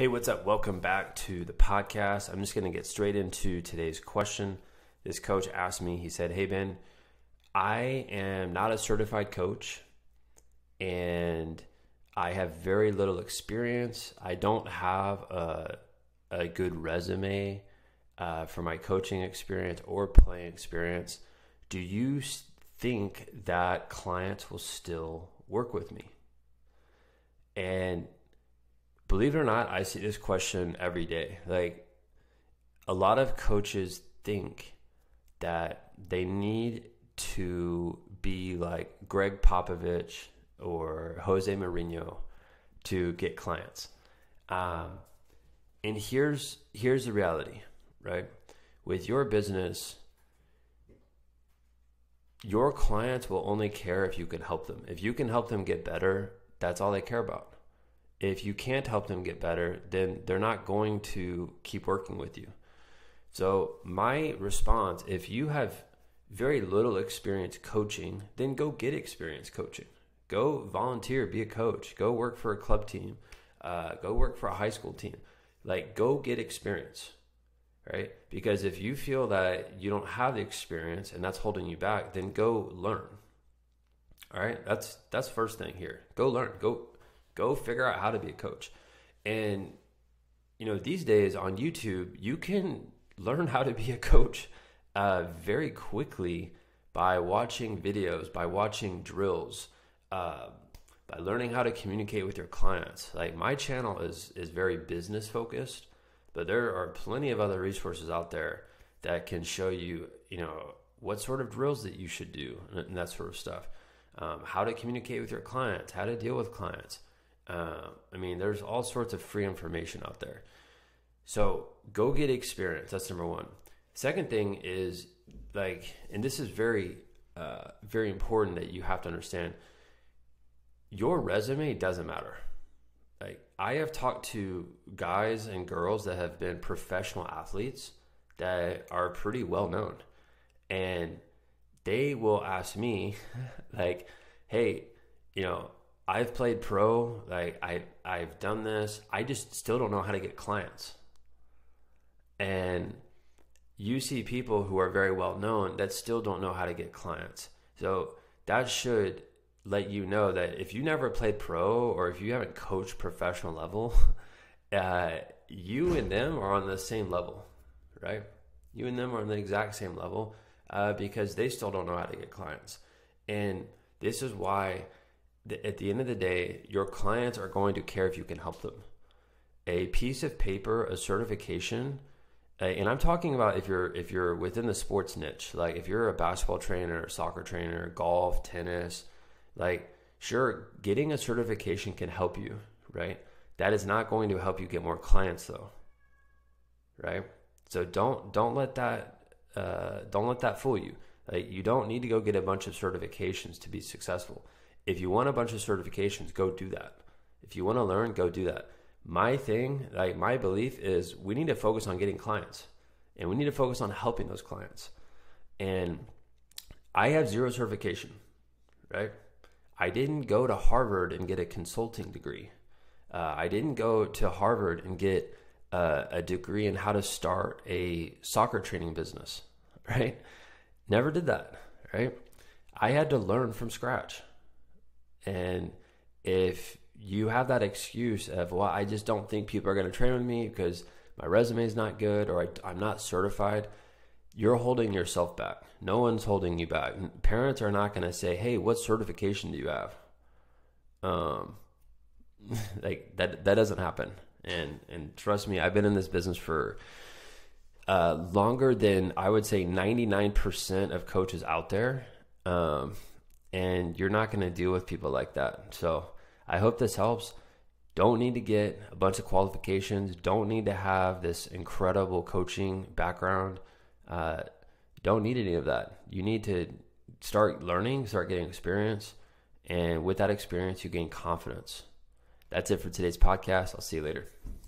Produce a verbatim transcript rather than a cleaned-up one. Hey, what's up? Welcome back to the podcast. I'm just going to get straight into today's question. This coach asked me, he said, hey, Ben, I am not a certified coach and I have very little experience. I don't have a, a good resume uh, for my coaching experience or playing experience. Do you think that clients will still work with me? And believe it or not, I see this question every day. Like, a lot of coaches think that they need to be like Greg Popovich or Jose Mourinho to get clients. Um, and here's here's the reality, right? With your business, your clients will only care if you can help them. If you can help them get better, that's all they care about. If you can't help them get better, then they're not going to keep working with you. So my response, if you have very little experience coaching, then go get experience coaching. Go volunteer, be a coach. Go work for a club team. Uh, go work for a high school team. Like, go get experience, right? Because if you feel that you don't have the experience and that's holding you back, then go learn. All right, that's that's first thing here. Go learn. Go. Go figure out how to be a coach. And, you know, these days on YouTube, you can learn how to be a coach uh, very quickly by watching videos, by watching drills, uh, by learning how to communicate with your clients. Like, my channel is, is very business focused, but there are plenty of other resources out there that can show you, you know, what sort of drills that you should do and that sort of stuff. Um, how to communicate with your clients, how to deal with clients. Uh, I mean, there's all sorts of free information out there. So go get experience. That's number one. Second thing is, like, and this is very, uh, very important that you have to understand, your resume doesn't matter. Like, I have talked to guys and girls that have been professional athletes that are pretty well known, and they will ask me like, hey, you know, I've played pro, like I, I've done this. I just still don't know how to get clients. And you see people who are very well known that still don't know how to get clients. So that should let you know that if you never played pro or if you haven't coached professional level, uh, you and them are on the same level, right? You and them are on the exact same level uh, because they still don't know how to get clients. And this is why, at the end of the day, your clients are going to care if you can help them. A piece of paper, a certification, and I'm talking about if you're if you're within the sports niche, like if you're a basketball trainer, soccer trainer, golf, tennis, like, sure, getting a certification can help you, right? That is not going to help you get more clients though, right? So don't don't let that uh, don't let that fool you. Like, you don't need to go get a bunch of certifications to be successful. If you want a bunch of certifications, go do that. If you want to learn, go do that. My thing, like my belief is, we need to focus on getting clients, and we need to focus on helping those clients. And I have zero certification, right? I didn't go to Harvard and get a consulting degree. Uh, I didn't go to Harvard and get uh, a degree in how to start a soccer training business, right? Never did that, right? I had to learn from scratch. And if you have that excuse of, well, I just don't think people are going to train with me because my resume is not good, or I, I'm not certified, you're holding yourself back. No one's holding you back. Parents are not going to say, hey, what certification do you have? Um, like that, that doesn't happen. And, and trust me, I've been in this business for uh, longer than I would say ninety-nine percent of coaches out there. Um, And you're not going to deal with people like that. So I hope this helps. Don't need to get a bunch of qualifications. Don't need to have this incredible coaching background. Uh, don't need any of that. You need to start learning, start getting experience. And with that experience, you gain confidence. That's it for today's podcast. I'll see you later.